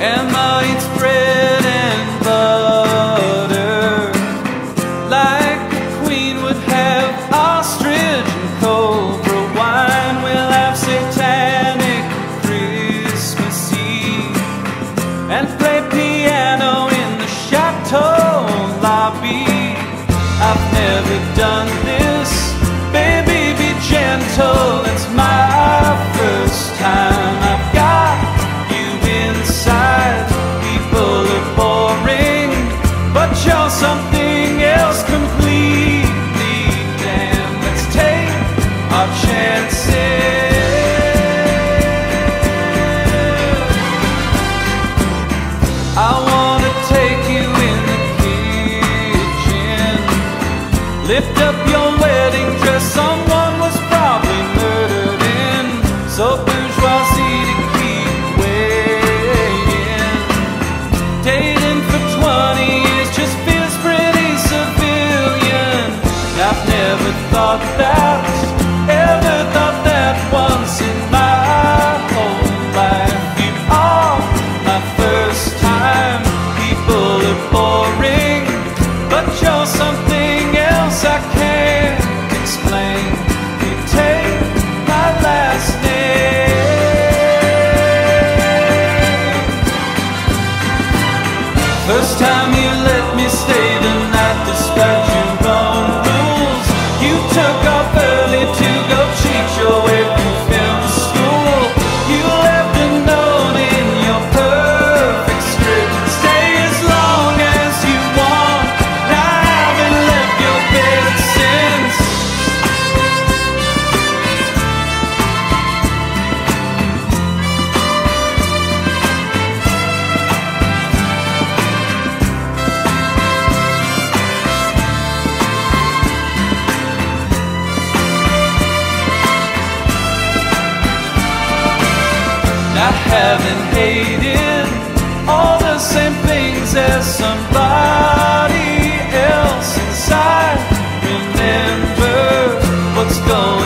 and mine's bread and butter, like the queen would have ostrich and cobra wine. We'll have satanic Christmas Eve and play piano in the chateau lobby. I've never done this, baby, be gentle, it's my first time. I've got people are boring, but you're something else completely. Damn, let's take our chances. I want to take you in the kitchen, lift up your wedding dress, someone was probably murdered in, so bourgeoisie to keep waiting. Dating for 20 years just feels pretty civilian. I've never thought that, ever thought that once in my whole life. You are my first time, people are boring, but you're something else I can't explain. You take my last name. First time you let me stay the night despite your own rules. You took off early to go cheat your way through film school. You left a note in your perfect script, stay as long as you want, and I haven't left your bed since. I haven't hated all the same things as somebody else inside. Remember what's going on.